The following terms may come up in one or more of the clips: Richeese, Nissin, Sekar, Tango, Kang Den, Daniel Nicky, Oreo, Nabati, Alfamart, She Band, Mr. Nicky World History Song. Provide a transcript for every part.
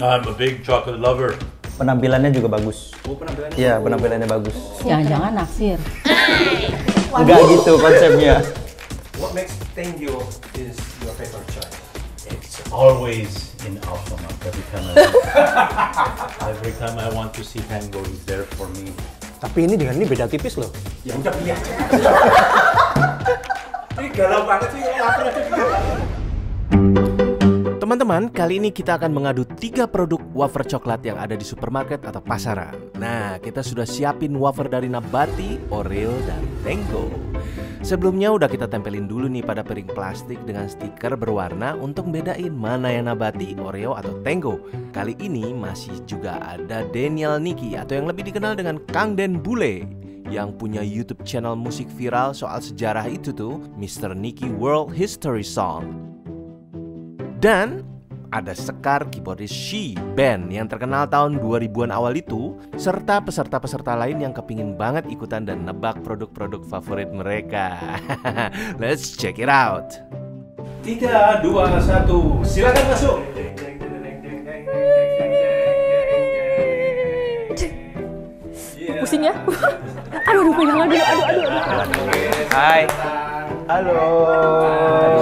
I'm a big chocolate lover. Penampilannya juga bagus. Oh, penampilannya? Iya, penampilannya bagus. Jangan-jangan naksir. Enggak gitu konsepnya. What makes Tango is your favorite choice? It's always in Alfamart. Every time I want to see Tango is there for me. Tapi ini dengan ini beda tipis loh. Ya udah pilih aja. Ini galau banget sih. Teman-teman, kali ini kita akan mengadu 3 produk wafer coklat yang ada di supermarket atau pasaran. Nah, kita sudah siapin wafer dari Nabati, Oreo, dan Tango. Sebelumnya udah kita tempelin dulu nih pada piring plastik dengan stiker berwarna untuk bedain mana yang Nabati, Oreo, atau Tango. Kali ini masih juga ada Daniel Nicky atau yang lebih dikenal dengan Kang Den Bule, yang punya YouTube channel musik viral soal sejarah itu tuh, Mr. Nicky World History Song. Dan ada Sekar, keyboardis She Band yang terkenal tahun 2000-an awal itu, serta peserta-peserta lain yang kepingin banget ikutan dan nebak produk-produk favorit mereka. Let's check it out. 3, 2, 1, silakan masuk. Pusing ya? Aduh, pegangan dulu. Aduh. Hai. Halo.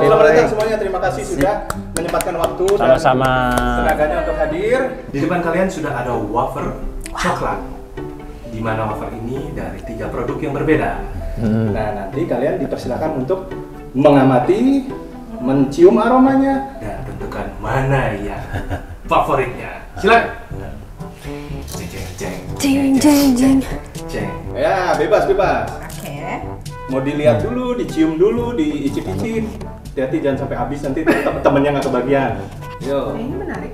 Selamat datang semuanya. Terima kasih sudah menyempatkan waktu sama-sama tenaganya untuk hadir. Di depan kalian sudah ada wafer coklat. Di mana wafer ini dari 3 produk yang berbeda. Nah, nanti kalian dipersilakan untuk mengamati, mencium aromanya, dan tentukan mana yang favoritnya. Silakan. Jeng. Ya, bebas. Oke. Mau dilihat dulu, dicium dulu, diicip-icip. Hati-hati jangan sampai habis, nanti temen-temennya nggak kebagian. Yo. Ini menarik.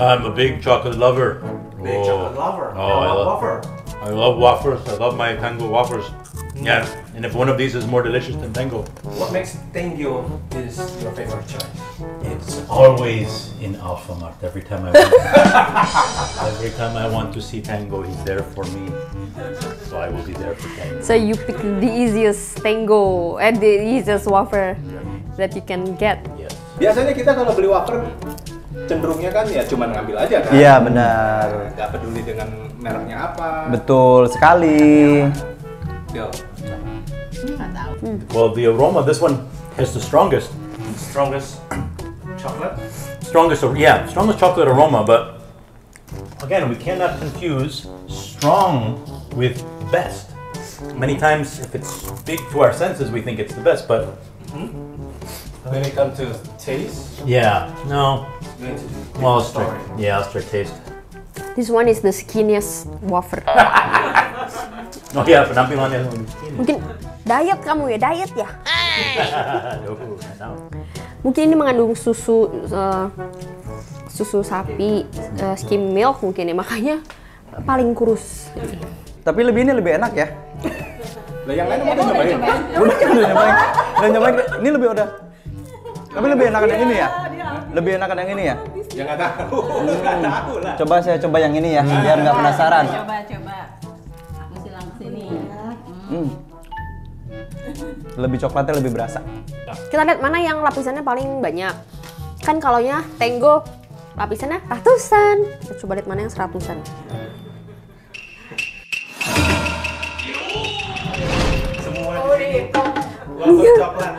I'm a big chocolate lover. Big chocolate lover. Oh, I love waffles. I love waffles. I love my Tango waffles. Yeah, and if one of these is more delicious than Tango. What makes Tango is your favorite choice? It's always in Alfamart. Every time I want to see Tango, he's there for me. So I will be there for Tango. So you pick the easiest Tango and the easiest wafer that you can get. Yes. Biasanya kita kalau beli wafer cenderungnya kan ya cuma ngambil aja kan. Iya benar. Gak peduli dengan mereknya apa. Betul sekali. Yo. Well, the aroma, this one is the strongest. Strongest chocolate aroma, but again, we cannot confuse strong with best. Many times, if it's big to our senses, we think it's the best, but when it comes to taste, I'll taste. This one is the skinniest wafer. Oh iya, penampilannya lebih skinny. Mungkin diet kamu ya, Mungkin ini mengandung susu sapi, skim milk mungkin ya, makanya paling kurus. Tapi lebih ini lebih enak ya. Lah yang lain udah nyobain. Udah nyobain. Ini lebih udah. Tapi lebih enakan yang ini ya. Ya nggak tahu. Coba saya coba yang ini ya, biar nggak penasaran. Coba. Lebih coklatnya lebih berasa. Kita lihat mana yang lapisannya paling banyak. Kan kalaunya Tango lapisannya ratusan. Kita coba lihat mana yang 100-an. Semuanya coklat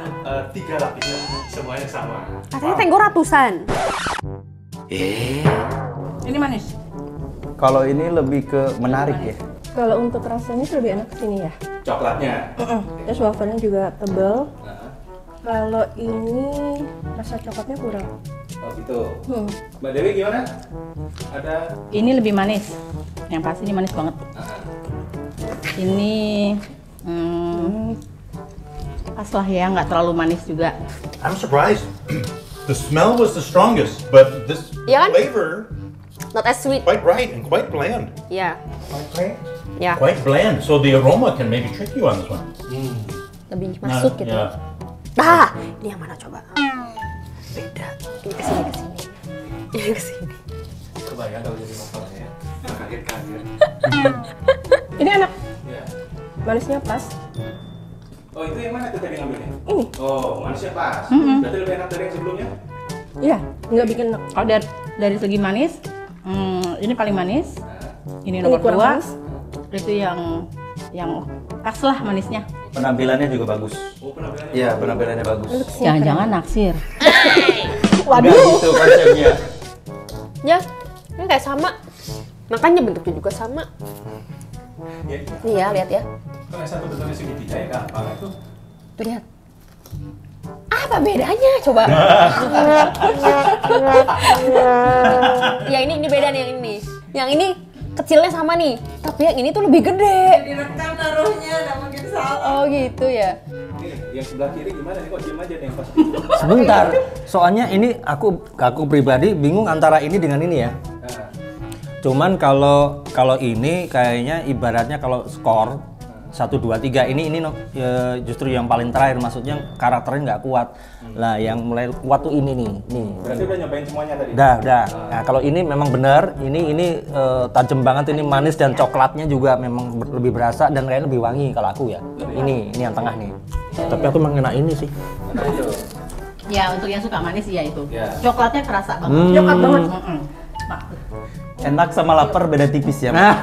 3 lapisan. Semuanya sama. Katanya Tango ratusan. Ini manis. Kalau ini lebih ke menarik ya. Kalau untuk rasanya lebih enak kesini ya. Coklatnya. Terus wafernya juga tebal. Kalau ini rasa coklatnya kurang. Oh gitu. Mbak Dewi gimana? Ada? Ini lebih manis. Yang pasti ini manis banget. Ini pas lah ya, nggak terlalu manis juga. I'm surprised. The smell was the strongest, but this flavor not as sweet. Quite bright and quite bland. Yeah. Quite plain. Yeah. Quite bland, so the aroma can maybe trick you on this one. Lebih masuk gitu. Nah, ini yang mana coba? Beda. Ini kesini. Ini kesini. Coba ya kalau jadi masalahnya. Kaget. Ini enak. Iya. Manisnya pas. Oh, itu yang mana tuh tadi ngambilnya? Ini. Oh, manisnya pas. Berarti lebih enak dari yang sebelumnya? Iya, nggak bikin. Oh, dari segi manis, ini paling manis. Ini nomor 2. Itu yang pas lah manisnya. Penampilannya juga bagus. Oh, penampilannya. Iya, penampilannya bagus. Jangan-jangan naksir. Waduh. Gitu konsepnya. Ya, ini kayak sama. Makanya bentuknya juga sama. Iya, lihat ya. Kalau satu bentuknya segitiga ya, enggak apa itu. Tuh lihat. Apa bedanya coba? Ya ini beda nih yang ini. Yang ini kecilnya sama nih, tapi yang ini tuh lebih gede. Direkam naruhnya, nggak mungkin salah. Oh gitu ya. Yang sebelah kiri gimana nih, kok diem aja nih yang pas? Sebentar, soalnya ini aku pribadi bingung antara ini dengan ini ya. Cuman kalau ini kayaknya ibaratnya kalau skor 1, 2, 3 ini justru yang paling terakhir, maksudnya karakternya nggak kuat. Nah, yang mulai kuat tuh ini nih. Berarti udah nyobain semuanya tadi? Udah. Nah, kalau ini memang benar, ini tajam banget, ini manis dan coklatnya juga memang lebih berasa dan kayaknya lebih wangi kalau aku ya. Ini yang tengah nih. Tapi aku mengenai ini sih. Ya, untuk yang suka manis ya itu. Coklatnya kerasa banget. Coklat banget. Enak sama lapar beda tipis ya. Nah.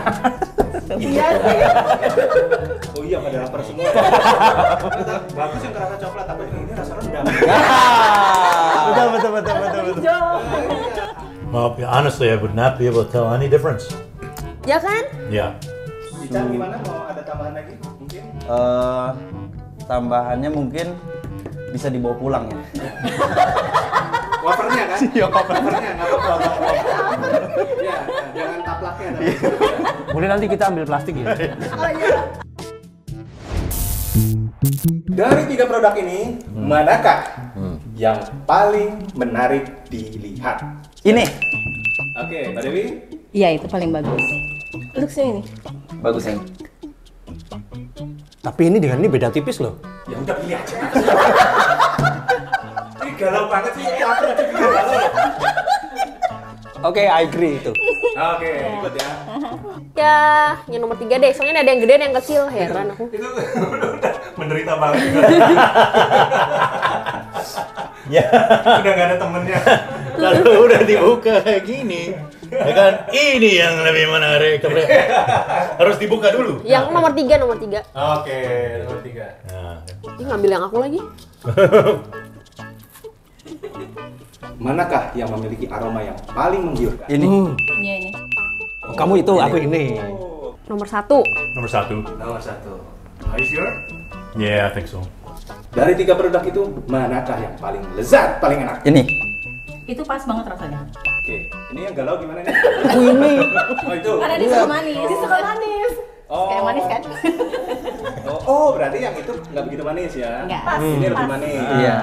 Iya sih. Oh iya, pada lapar semua. Bagus yang kerasa coklat, tapi ini rasa rendang. Betul. Well, honestly, I would not be able to tell any difference. Ya kan? Ya. Dicang gimana, mau ada tambahan lagi mungkin? Tambahannya mungkin bisa dibawa pulang ya. Wafernya kan? Iya, wafernya. Nggak apa-apa. Ya, jangan taplaknya. Boleh nanti kita ambil plastik ya? Oh iya. Dari 3 produk ini, manakah yang paling menarik dilihat? Ini. Oke, Mbak Dewi? Iya, itu paling bagus. Looks-nya ini. Bagus ini. Tapi ini dengan ini beda tipis loh. Ya udah pilih aja. Ini galau banget sih. Oke, I agree itu. Oke, ikut ya. Ya, yang nomor 3 deh. Soalnya ada yang gede, ada yang kecil. Heran aku. Itu udah menderita banget. Ya, udah nggak ada temennya. Lalu udah dibuka kayak gini. Ya kan, ini yang lebih menarik. Harus dibuka dulu. Yang nomor 3. Oke, nomor 3. Nah. Ini ngambil yang aku lagi. Manakah yang memiliki aroma yang paling menggiurkan? Ini. Iya, ini. Oh, kamu itu, aku ini. Oh. Nomor satu. Are you sure? Yeah, I think so. Dari 3 produk itu, manakah yang paling lezat, paling enak? Ini. Itu pas banget rasanya. Oke, ini yang galau gimana nih? Aku ini. Oh itu. Karena dia suka manis. Dia suka manis. Oh. Kayak manis kan? Oh, berarti yang itu nggak begitu manis ya? Nggak. Ini lebih manis. Iya.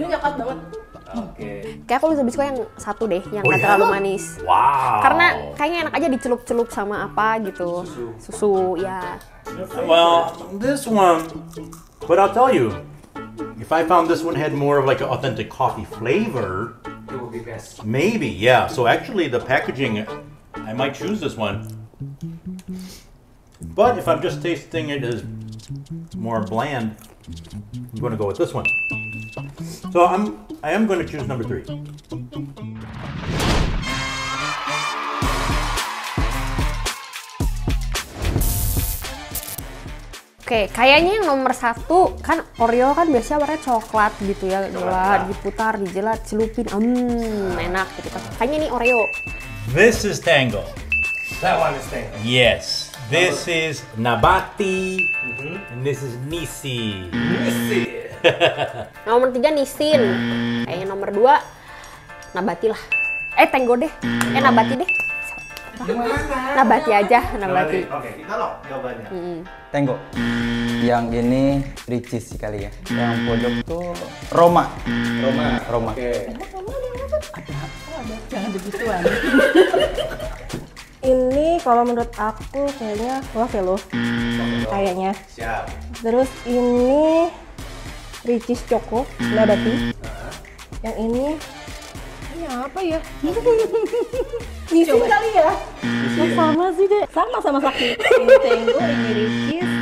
Ini nggak pas banget. Oke. Kayak aku lebih suka yang satu deh, yang nggak terlalu manis. Wow. Karena kayaknya enak aja dicelup-celup sama apa gitu. Susu, ya. Well, this one, but I'll tell you, if I found this one had more of like an authentic coffee flavor, it would be best. Maybe, yeah. So actually, the packaging, I might choose this one. But if I'm just tasting it as more bland, I'm going to go with this one. So I am going to choose number 3. Oke, kayaknya yang nomor 1 kan Oreo kan biasanya warnanya coklat gitu ya, diputar, dijelat, celupin, enak gitu. Kayaknya ini Oreo. This is Tango. That one is Tango. Yes, this is Nabati, and this is Nissin. Nomor 3 Nissin. Kayaknya nomor 2 Nabati lah. Tango deh. Nabati deh. Nabati aja, Nabati. Oke, kita lock jawabannya. Tango. Yang ini Richeese sih kali ya. Yang pojok tuh Roma. Oke. Ada. Jangan begituan. Ini kalau menurut aku kayaknya Wafelo. Kayaknya. Siap. Terus ini Richeese Choco Nabati. Yang ini apa ya? Nissin kali ya? Sama sih deh. Sama-sama sakit. Ini Tango, ini Richeese,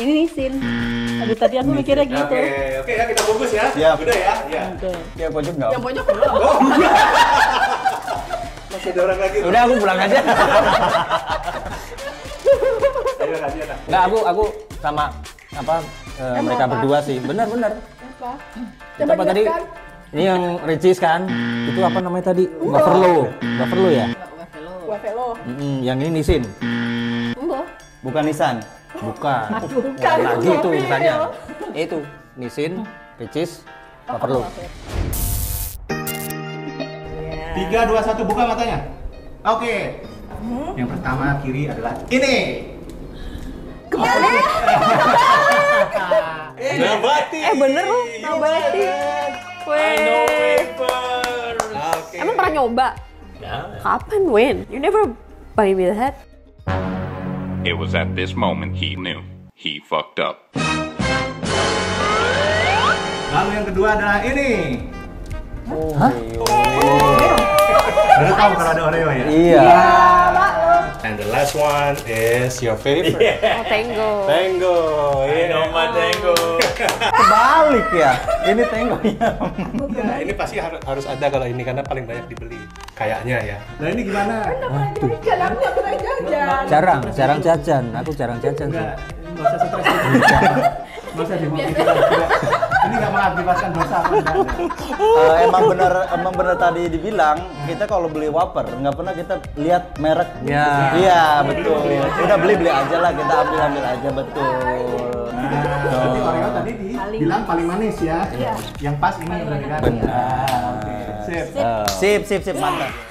ini Nissin. Aduh, tadi aku mikirnya gitu. Oke, oke ya, kita bungkus ya. Siap. Udah ya? Iya. Yang pojok nggak? Yang pojok belum. Masih ada orang lagi. Udah, aku pulang aja. Ayo, kasih anak. Nggak, aku sama apa mereka berdua sih. Benar. Apa? Coba tadi, ini yang Richeese kan? Itu apa namanya tadi? Waferlo ya? Waferlo. Yang ini Nissin. Enggak. Bukan Nissan. Bukan. Bukan. Lagi itu urusannya. Itu Nissin, Richeese, Waferlo. 3, 2, 1, buka matanya. Oke. Yang pertama kiri adalah ini. Kembali. Nabati. Bener loh, Nabati. Wafer. Emang pernah nyoba? Kapan, when? You never buy me that. It was at this moment he knew he fucked up. Lalu yang kedua adalah ini. Hah? Baru tahu kalau ada Oreo ya? Iya. And the last one is your favorite. Oh, Tango. Ini my Tango. Kebalik ya. Ini Tangonya. Nah, ini pasti harus ada kalau ini karena paling banyak dibeli. Kayaknya ya. Nah, ini gimana? Jarang jajan. Aku jarang jajan sih. Enggak usah stres. Enggak usah dimotivasi. Ini nggak mengaktifkan dosa. Emang benar tadi dibilang kita kalau beli wafer nggak pernah kita lihat mereknya. Iya betul. Udah beli aja lah, kita ambil aja betul. Seperti Oreo tadi dibilang paling manis ya. Yang pas ini benar. Benar. Sip. Mantap.